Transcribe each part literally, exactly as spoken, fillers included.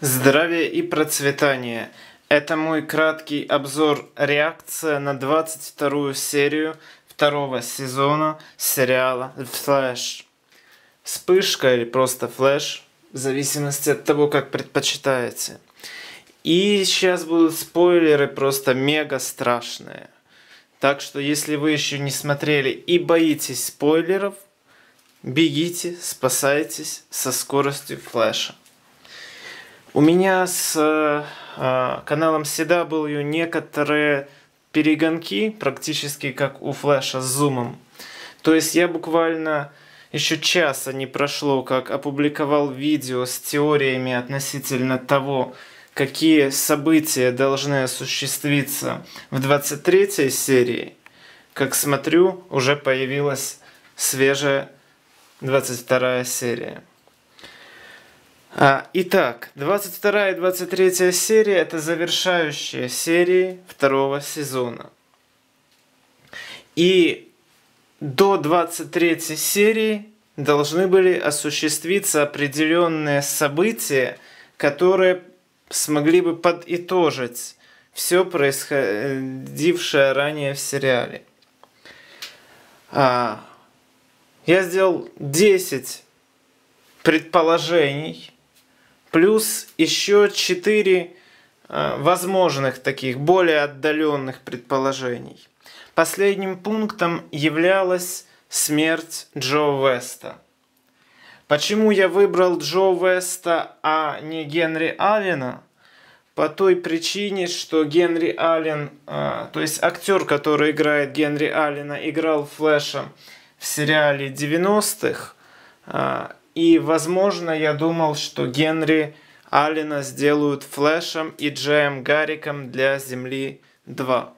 Здравия и процветания! Это мой краткий обзор, реакция на двадцать вторую серию второго сезона сериала «Флэш». Вспышка или просто «Флэш», в зависимости от того, как предпочитаете. И сейчас будут спойлеры просто мега страшные. Так что, если вы еще не смотрели и боитесь спойлеров, бегите, спасайтесь со скоростью флэша. У меня с э, каналом всегда были некоторые перегонки, практически как у флэша с зумом. То есть я буквально еще часа не прошло, как опубликовал видео с теориями относительно того, какие события должны осуществиться в двадцать третьей серии. Как смотрю, уже появилась свежая двадцать вторая серия. А, итак, двадцать вторая и двадцать третья серия — это завершающие серии второго сезона. И до двадцать третьей серии должны были осуществиться определенные события, которые смогли бы подытожить все происходившее ранее в сериале. А, я сделал десять предположений, плюс еще четыре а, возможных таких, более отдаленных предположений. Последним пунктом являлась смерть Джо Веста. Почему я выбрал Джо Веста, а не Генри Аллена? По той причине, что Генри Аллен, а, то есть актер, который играет Генри Аллена, играл Флэша в сериале девяностых, а, и, возможно, я думал, что Генри Аллена сделают Флэшем и Джеем Гарриком для Земли два.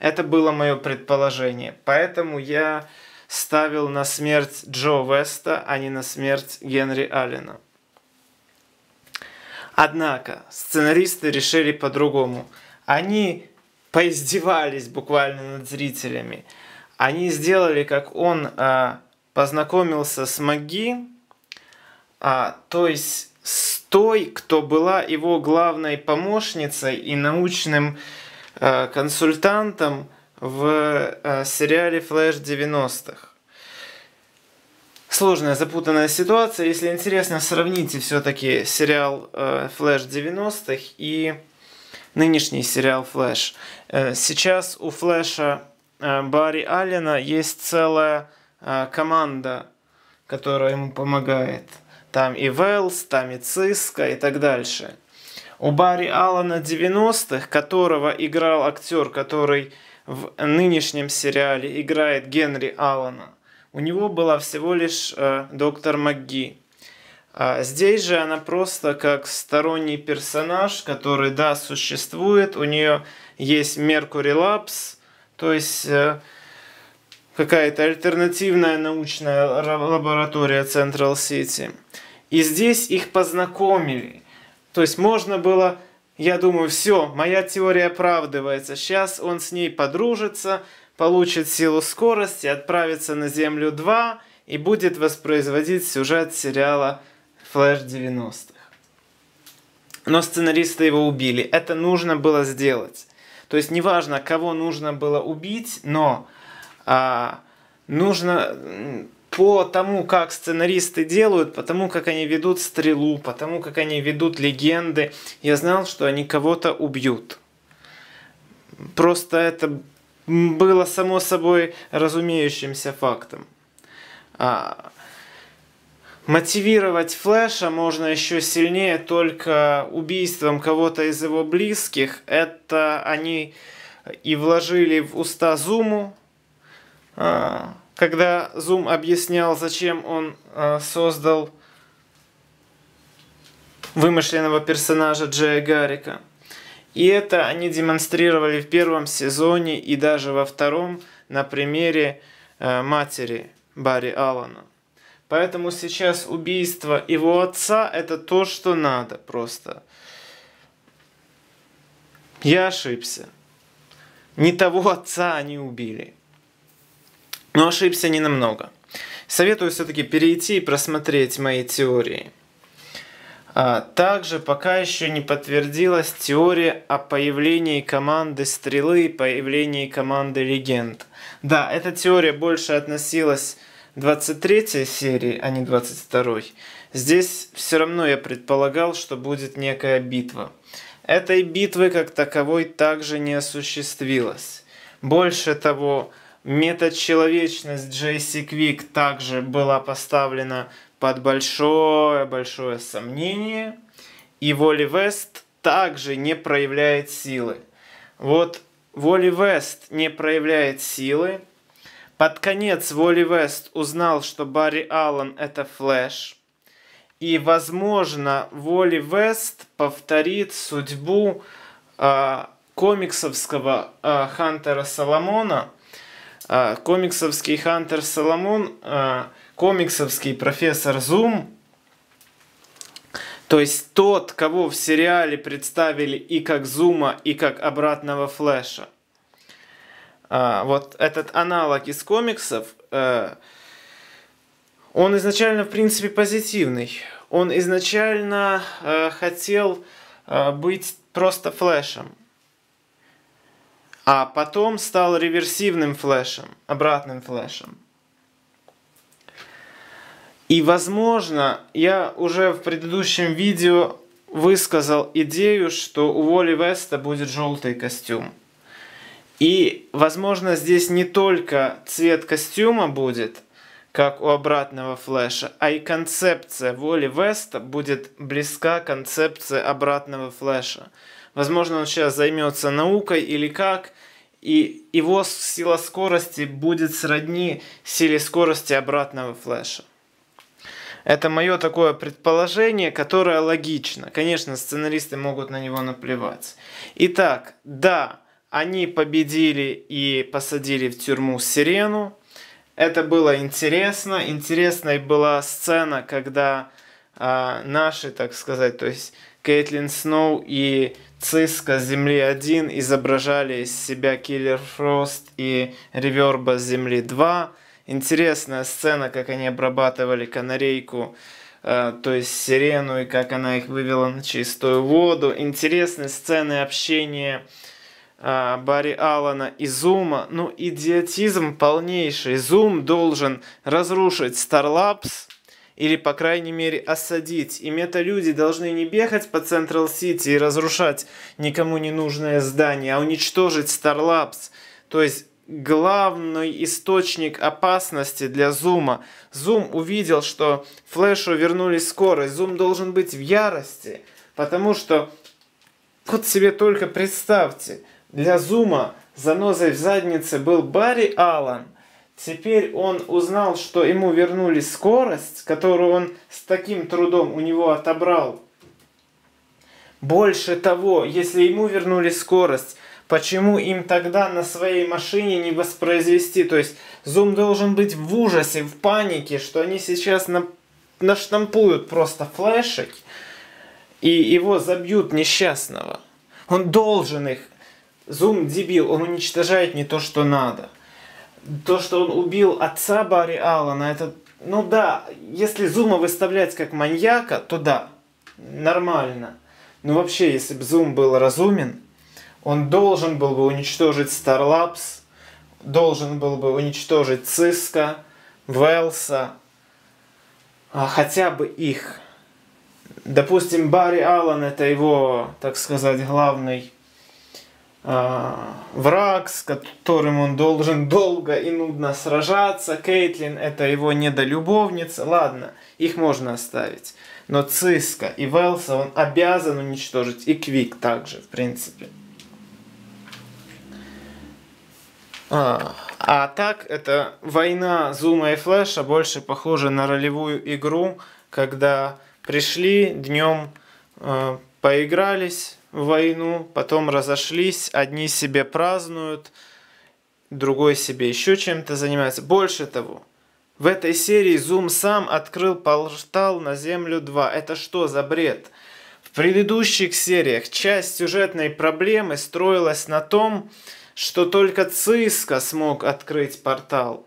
Это было мое предположение. Поэтому я ставил на смерть Джо Веста, а не на смерть Генри Аллена. Однако сценаристы решили по-другому. Они поиздевались буквально над зрителями. Они сделали, как он а, познакомился с МакГи, а, то есть с той, кто была его главной помощницей и научным а, консультантом в а, сериале «Флэш девяностых». Сложная, запутанная ситуация. Если интересно, сравните все-таки сериал а, «Флэш девяностых» и нынешний сериал «Флэш». А, сейчас у «Флэша» а, Барри Аллена есть целая а, команда, которая ему помогает. Там и Уэллс, там и Циска и так дальше. У Барри Аллена девяностых, которого играл актер, который в нынешнем сериале играет Генри Аллена, у него была всего лишь э, доктор МакГи. А здесь же она просто как сторонний персонаж, который, да, существует. У нее есть Меркури Лапс, то есть Э, какая-то альтернативная научная лаборатория Централ Сити. И здесь их познакомили. То есть можно было, я думаю, все, моя теория оправдывается. Сейчас он с ней подружится, получит силу скорости, отправится на Землю два и будет воспроизводить сюжет сериала «Флэш девяностых». Но сценаристы его убили. Это нужно было сделать. То есть неважно, кого нужно было убить, но А, нужно по тому, как сценаристы делают, по тому, как они ведут стрелу, по тому, как они ведут легенды, я знал, что они кого-то убьют. Просто это было само собой разумеющимся фактом. А, мотивировать Флэша можно еще сильнее только убийством кого-то из его близких. Это они и вложили в уста Зуму, когда Зум объяснял, зачем он создал вымышленного персонажа Джея Гаррика. И это они демонстрировали в первом сезоне и даже во втором на примере матери Барри Аллена. Поэтому сейчас убийство его отца — это то, что надо просто. Я ошибся. Не того отца они убили. Но ошибся ненамного. Советую все-таки перейти и просмотреть мои теории. Также пока еще не подтвердилась теория о появлении команды Стрелы и появлении команды Легенд. Да, эта теория больше относилась к двадцать третьей серии, а не двадцать второй. Здесь все равно я предполагал, что будет некая битва. Этой битвы как таковой также не осуществилось. Больше того, метачеловечность Джейси Квик также была поставлена под большое-большое сомнение, и Уолли Уэст также не проявляет силы. Вот Уолли Уэст не проявляет силы. Под конец Уолли Уэст узнал, что Барри Аллен — это Флэш. И, возможно, Уолли Уэст повторит судьбу э, комиксовского э, Хантера Соломона. Э, комиксовский Хантер Соломон... Э, комиксовский профессор Зум, то есть тот, кого в сериале представили и как Зума, и как обратного Флэша. А, вот этот аналог из комиксов, э, он изначально, в принципе, позитивный. Он изначально э, хотел э, быть просто Флэшем, а потом стал реверсивным Флэшем, обратным Флэшем. И, возможно, я уже в предыдущем видео высказал идею, что у Уолли Уэста будет желтый костюм. И, возможно, здесь не только цвет костюма будет, как у обратного Флэша, а и концепция Уолли Уэста будет близка к концепции обратного Флэша. Возможно, он сейчас займется наукой или как, и его сила скорости будет сродни силе скорости обратного Флэша. Это мое такое предположение, которое логично. Конечно, сценаристы могут на него наплевать. Итак, да, они победили и посадили в тюрьму Сирену. Это было интересно. Интересной была сцена, когда э, наши, так сказать, то есть Кэтлин Сноу и Циска с Земли один изображали из себя Киллер Фрост и Реверба с Земли два. Интересная сцена, как они обрабатывали канарейку, э, то есть Сирену, и как она их вывела на чистую воду. Интересные сцены общения э, Барри Аллена и Зума. Ну, идиотизм полнейший. Зум должен разрушить Star Labs, или, по крайней мере, осадить. И мета-люди должны не бегать по Централ Сити и разрушать никому не нужное здание, а уничтожить Star Labs. То есть главный источник опасности для Зума. Зум увидел, что Флэшу вернули скорость. Зум должен быть в ярости, потому что, вот себе только представьте, для Зума занозой в заднице был Барри Аллен. Теперь он узнал, что ему вернули скорость, которую он с таким трудом у него отобрал. Больше того, если ему вернули скорость, почему им тогда на своей машине не воспроизвести? То есть Зум должен быть в ужасе, в панике, что они сейчас на... наштампуют просто флешек и его забьют несчастного. Он должен их... Зум дебил, он уничтожает не то, что надо. То, что он убил отца Барри Аллена, это... Ну да, если Зума выставлять как маньяка, то да, нормально. Но вообще, если бы Зум был разумен, он должен был бы уничтожить Star Labs, должен был бы уничтожить Циска, Уэллса, а хотя бы их. Допустим, Барри Аллен — это его, так сказать, главный э, враг, с которым он должен долго и нудно сражаться. Кейтлин — это его недолюбовница. Ладно, их можно оставить. Но Циска и Уэллса он обязан уничтожить. И Квик также, в принципе. А, а так, это война Зума и Флэша больше похожа на ролевую игру, когда пришли днем, э, поигрались в войну, потом разошлись, одни себе празднуют, другой себе еще чем-то занимается. Больше того, в этой серии Зум сам открыл портал на Землю два. Это что за бред? В предыдущих сериях часть сюжетной проблемы строилась на том, что только Циска смог открыть портал.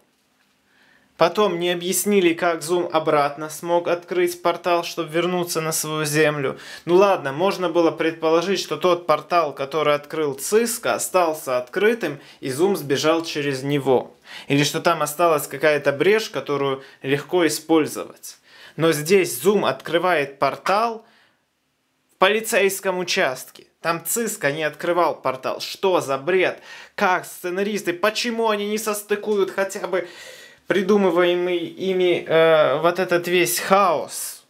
Потом не объяснили, как Зум обратно смог открыть портал, чтобы вернуться на свою землю. Ну ладно, можно было предположить, что тот портал, который открыл Циска, остался открытым, и Зум сбежал через него. Или что там осталась какая-то брешь, которую легко использовать. Но здесь Зум открывает портал в полицейском участке. Там Циска не открывал портал. Что за бред? Как сценаристы? Почему они не состыкуют хотя бы придумываемый ими э, вот этот весь хаос?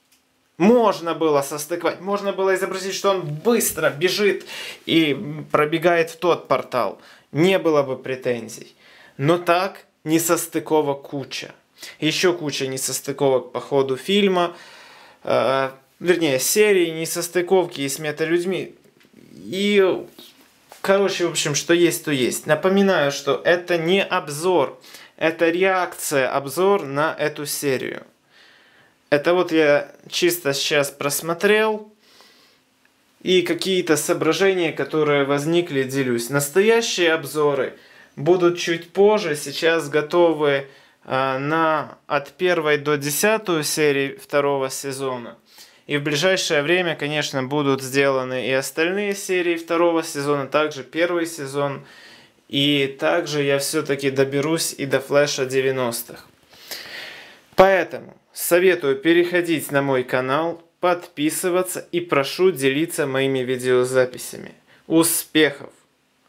Можно было состыковать. Можно было изобразить, что он быстро бежит и пробегает в тот портал. Не было бы претензий. Но так несостыковок куча. Еще куча несостыковок по ходу фильма. Э, вернее, серии, несостыковки и с мета-людьми. И, короче, в общем, что есть, то есть. Напоминаю, что это не обзор, это реакция, обзор на эту серию. Это вот я чисто сейчас просмотрел, и какие-то соображения, которые возникли, делюсь. Настоящие обзоры будут чуть позже, сейчас готовы э, на от первой до десятой серии второго сезона. И в ближайшее время, конечно, будут сделаны и остальные серии второго сезона, также первый сезон. И также я все-таки доберусь и до Флэша девяностых. Поэтому советую переходить на мой канал, подписываться и прошу делиться моими видеозаписями. Успехов,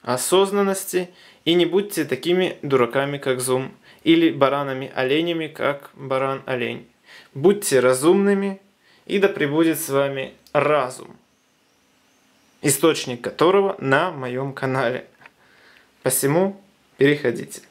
осознанности и не будьте такими дураками, как Зум, или баранами-оленями, как баран-олень. Будьте разумными. И да пребудет с вами разум, источник которого на моем канале. Посему переходите.